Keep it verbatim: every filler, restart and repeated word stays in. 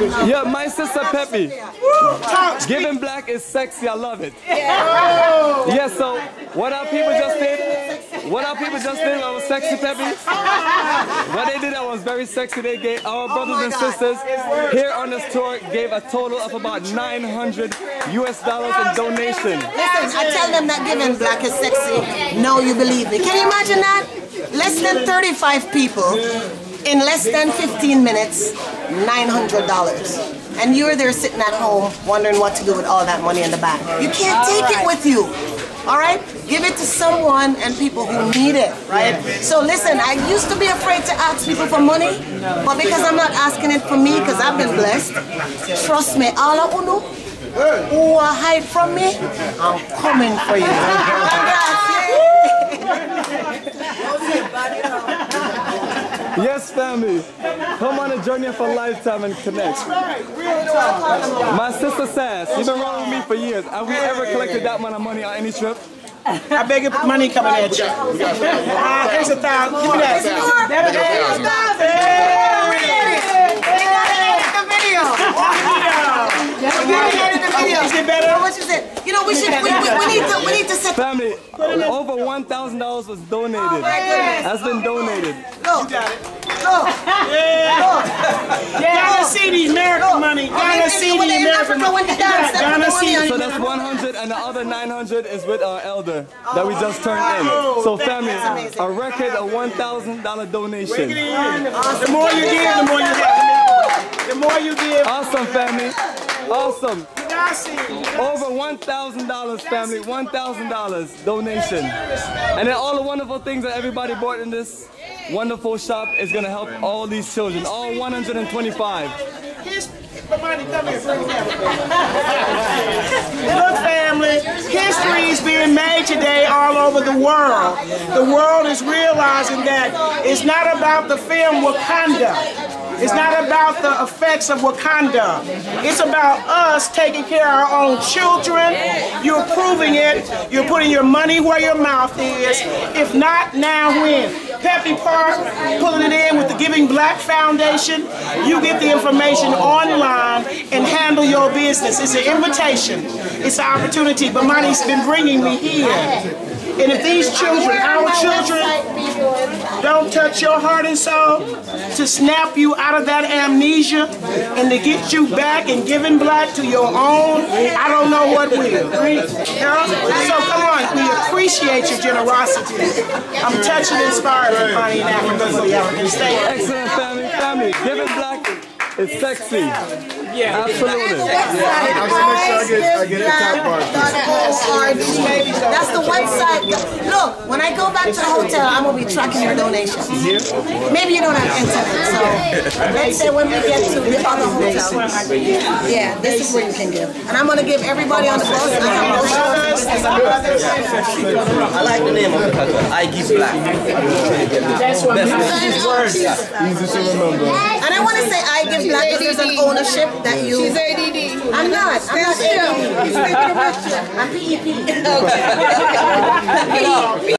Yeah, my sister Peppy. Giving Black is sexy. I love it. Yeah. So what our people just did, what our people just did, I was sexy Peppy. What they did, I was very sexy. They gave our brothers oh and sisters here on this tour gave a total of about nine hundred U S dollars in donation. Listen, I tell them that Giving Black is sexy. No, you believe me. Can you imagine that? Less than thirty-five people in less than fifteen minutes, nine hundred dollars. And you're there sitting at home wondering what to do with all that money in the bag. You can't take it with you. All right? Give it to someone and people who need it, right? So listen, I used to be afraid to ask people for money, but because I'm not asking it for me, because I've been blessed, trust me, Allah unu, who are hide from me, I'm coming for you. Yes, family. Come on a journey for a lifetime and connect. My sister says, you've been rolling with me for years. Have we ever collected that amount of money on any trip? I beg your money coming at you. Ah, here's a thousand. Give me that. You know, we should. We, we, we need to. We need to set. Family, over one thousand dollars was donated. Oh Has been donated. Look, look, yeah. Ghana City, American money. Ghana City, American money. Ghana City. So that's one hundred, and the other nine hundred is with our elder that we just turned in. So family, a record of one thousand dollar donation. The more you give, the more you get. The more you give. Awesome, family. Awesome. Over one thousand dollars, family, one thousand dollars donation. And then all the wonderful things that everybody bought in this wonderful shop is going to help all these children, all one hundred twenty-five. Look, family, history is being made today all over the world. The world is realizing that it's not about the film Wakanda. It's not about the effects of Wakanda. It's about us taking care of our own children. You're proving it. You're putting your money where your mouth is. If not, now when? Peppy Park pulling it in with the Giving Black Foundation. You get the information online and handle your business. It's an invitation. It's an opportunity. But money's been bringing me here. And if these children, our children, don't touch your heart and soul to snap you out of that amnesia and to get you back and Giving Black to your own, I don't know what will. So come on, we appreciate your generosity. I'm touched and inspired by Connie and Africa for the African state. Excellent, family, family. Giving Black is sexy. Yeah, absolutely. I'm going to make sure I get, I get it top part. That's the one side. Look, when I go back to the hotel, I'm going to be tracking your donations. Maybe you don't have internet, so let's say when we get to the other hotel. Yeah, this is where you can give. And I'm going to give everybody on the bus. I like the name of the country. I Give Black. That's what I'm saying. Easy to remember. And I want to say I Give Black because there's an ownership that you... She's A D D. I'm not. I'm not A D D. I'm P E P. Okay.